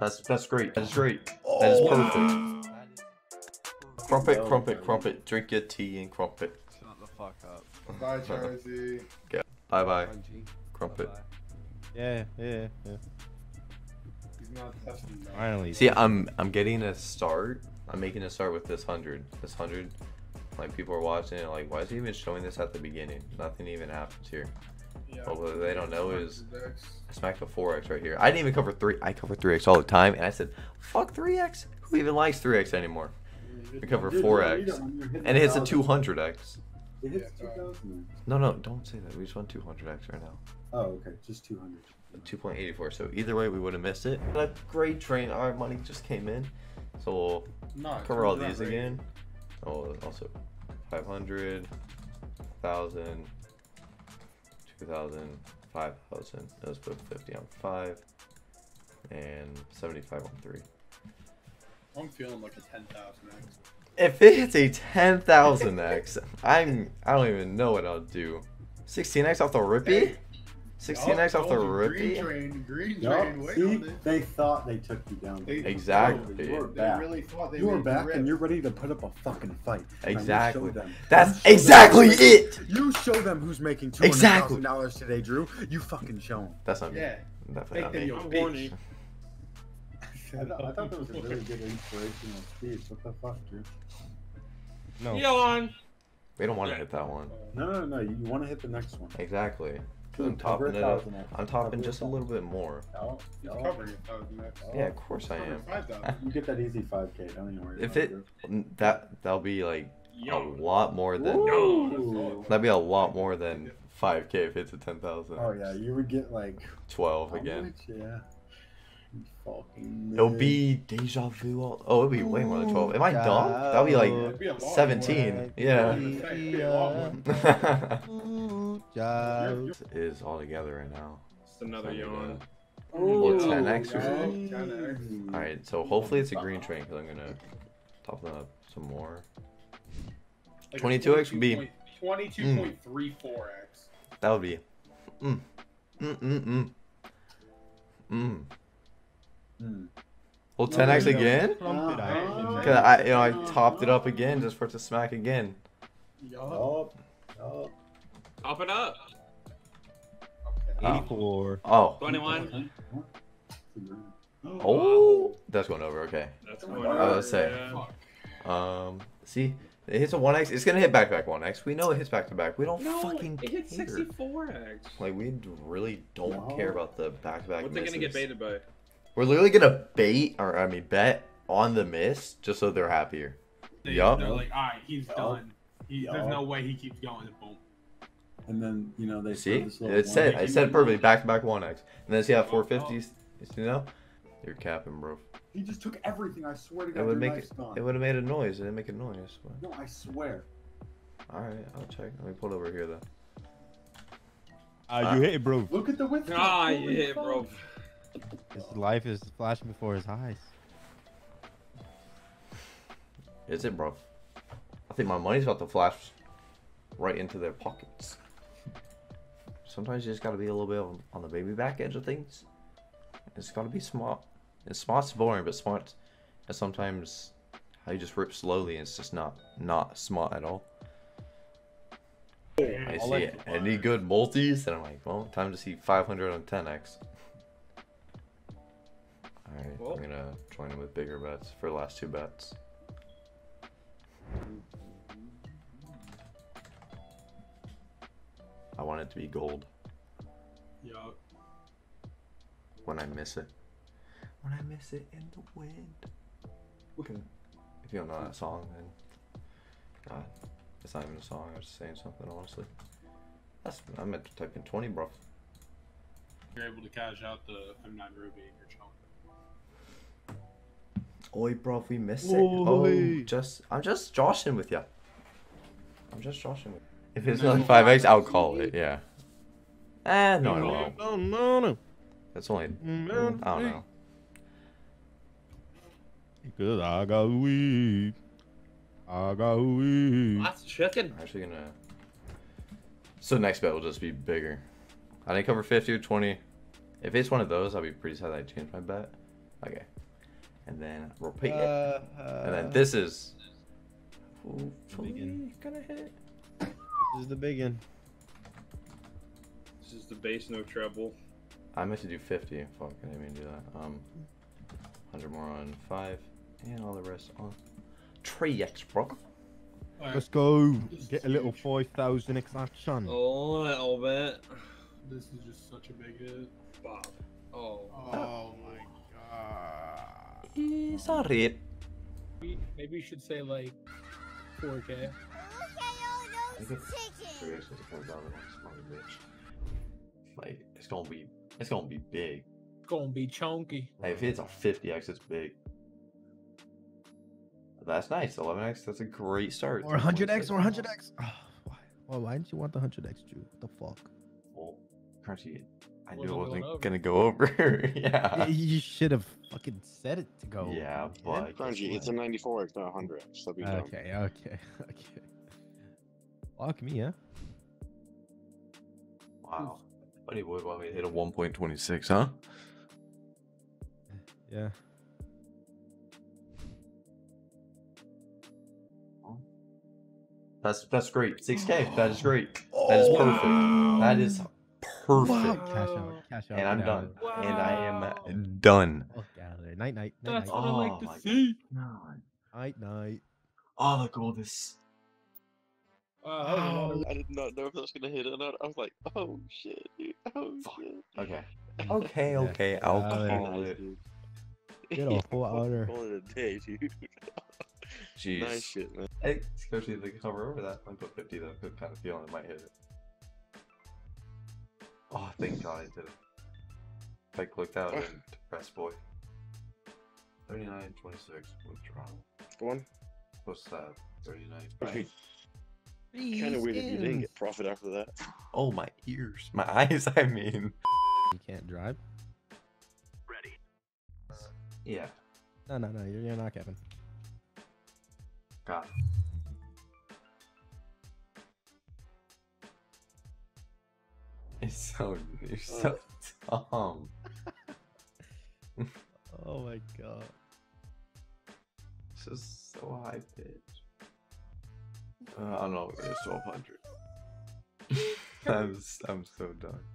That's great. That's great. Oh. That is perfect. Crump it, crump it, crump it. Drink your tea and crump it. Shut the fuck up. Bye, Charizzy. Yeah. Bye bye. Crump it. Yeah, yeah, yeah. He's not testing that. Finally. See, I'm getting a start. I'm making a start with this 100. This 100. Like, people are watching it like, why is he even showing this at the beginning? Nothing even happens here. Yeah, but what they don't know is I smacked a 4x right here. I didn't even cover 3. I cover 3x all the time, and I said, fuck 3x. Who even likes 3x anymore? We cover 4x, and it hits a 200x. It hits 2,000. No, no, don't say that. We just won 200x right now. Oh, okay, just 200. 2.84. So either way, we would have missed it. A great train. All right, money just came in, so we'll cover all these again. Oh, also 500, 1,000, 2,000, 5,000. Let's put 50 on 5 and 75 on 3. I'm feeling like a 10,000x. If it hits a 10,000x, I don't even know what I'll do. 16x off the rippy. 16x off the rippy. Green train. Yep. See, they thought they took you down. Exactly. You were back. They really thought they were back, and you're ready to put up a fucking fight. Exactly. That's exactly it. You show them who's making $200,000 today, Drew. You fucking show them. That's not me. Yeah. Definitely not me. I thought that was a really good inspirational speech. What the fuck, Drew? No. Yawn. We don't want to hit that one. No, no, no. You want to hit the next one. Exactly. I'm topping it up. I'm topping just a little bit more. No, no. Yeah, of course I am. You get that easy 5K. Don't even worry. If it that'll be like a lot more than that'd be a lot more than 5K if it's a 10,000. Oh yeah, you would get like 12 again. Much? Yeah. It'll be deja vu. It'll be way more than 12. Am I dumb? That'll be like 17. Way. Yeah. This is all together right now. Just another yawn. Well, 10x or something. All right, so hopefully it's a green train because I'm gonna top that up some more. 22x would be 22.34x. That would be. Well, 10x again? Cause I topped it up again just for it to smack again. Yup. Top it up. 84. Oh. 21. Oh, that's going over. Okay. That's going over. Let's say. Yeah. See, it hits a 1x. It's gonna hit back-to-back 1x. We know it hits back-to-back. We don't fucking care. It hits 64x. Like, we really don't care about the back-to-back. What's it gonna get baited by? We're literally gonna bet on the miss just so they're happier. Yup. They're like, all right, he's done. There's no way he keeps going. Boom. And then you know they see it said I said perfectly back-to-back 1x. And then see how 450s, you know, you're capping, bro. He just took everything. I swear to God. It would make it. It would have made a noise. It didn't make a noise. But... No, I swear. All right, I'll check. Let me pull it over here though. You hit it, bro. Look at the width. Ah, you hit it, bro. His life is flashing before his eyes. Is it, bro? I think my money's about to flash right into their pockets. Sometimes you just gotta be a little bit on the baby back edge of things. It's gotta be smart. And smart's boring, but smart is sometimes how you just rip slowly, and it's just not smart at all. I see it. Any good multis, and I'm like, well, time to see 500 on 10x. Alright, I'm gonna join him with bigger bets for the last two bets. I want it to be gold. Yup. When I miss it. When I miss it in the wind. Okay. If you don't know that song, then God, it's not even a song. I was just saying something, honestly. I meant to type in 20, bro. You're able to cash out the M9 Ruby in your chunk. Oi, bro, if we miss it. Oh, I'm just joshing with ya. I'm just joshing with you. If it's not 5x, I'll call it, yeah. Ah, no, I won't. No, no, no. That's only, I don't know. Because I got weed. I got weed. Lots of chicken. I'm actually gonna... So next bet will just be bigger. I didn't cover 50 or 20. If it's one of those, I'll be pretty sad that I changed my bet. Okay. And then repeat it. And then this is hopefully gonna hit. This is the big one. This is the base, no treble. I meant to do 50. Fuck, I didn't mean to do that. 100 more on 5, and all the rest on 3x, bro. Right. Let's go. Get a little 5,000 action. Oh, a little bit. This is just such a big hit. Bob. Oh. Oh my god. It's all right. Maybe you should say like 4K. Look at all those chickens. Like it's gonna be big. It's gonna be chunky. Like, if it's a 50x, it's big. That's nice. 11x. That's a great start. Or 100x. Or 100x. Oh, why didn't you want the 100x, Drew? What the fuck? Well, crunchy. I knew it wasn't gonna go over. Yeah. You should have fucking said it to go. Yeah, but crunchy. It's a 94x, not 100x. Okay. Okay. Fuck me, yeah. Wow. Buddy would want me to hit a 1.26, huh? Yeah. That's great. 6K. That is great. That is perfect. Wow. That is perfect. Wow. Cash out. And I'm done. Wow. And I am done. Fuck out of there. Night night. That's what I like to see. God. Night night. Oh, look at all this. I did not know if I was gonna hit it or not. I was like, oh shit, dude. Oh fuck. Shit. Okay. I'll call it. Get a full order. Call it a day, dude. Jeez. Nice shit, man. Hey, especially if they cover over that. I put 50, though. I could kind of feel it might hit it. Oh, thank God I did it. If I clicked out, and depressed boy. 39, 26, withdraw. Go on. What's that? 39. Right. Kind of weird if you didn't get profit after that. Oh, my ears. My eyes, I mean. You can't drive? Ready. Yeah. No. You're not, Kevin. God. You're so dumb. Oh my god. It's just so high pitched. I don't know, it's 1200. I'm so done.